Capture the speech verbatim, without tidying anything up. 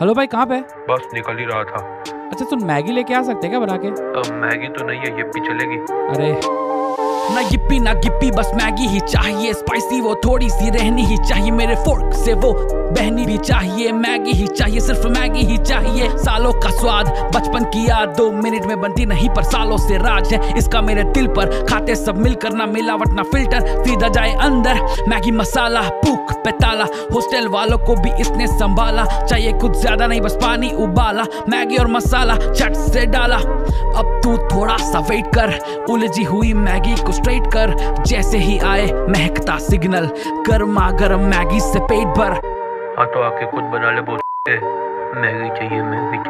Hello भाई, कहाँ पे? बस निकल ही रहा था। अच्छा तुम मैगी लेके आ सकते क्या बना के? अब मैगी तो नहीं है, यिप्पी चलेगी। अरे ना यिप्पी ना गिप्पी, बस मैगी ही चाहिए। स्पाइसी वो थोड़ी सी रहनी ही चाहिए, मेरे फोर्क से वो बहनी भी चाहिए। मैगी ही चाहिए, सिर्फ मैगी ही चाहिए। सालों का स्वाद, बचपन की याद, दो मिनट में बनती नहीं पर सालों से राज है इसका मेरे दिल पर। खाते सब मिलकर, ना मिलावट ना फिल्टर, सीधा जाए अंदर मैगी मसाला। भूख पे ताला, हॉस्टल वालों को भी इसने संभाला। चाहिए कुछ ज्यादा नहीं, बस पानी उबाला, मैगी और मसाला चट से डाला। अब तू थोड़ा सा वेट कर, उलझी हुई मैगी को स्ट्रेट कर। जैसे ही आए महकता सिग्नल, गर्मा गर्म मैगी से पेट भर। हाँ तो आके खुद बना ले, बोलते मैगी चाहिए मैगी चाहिए।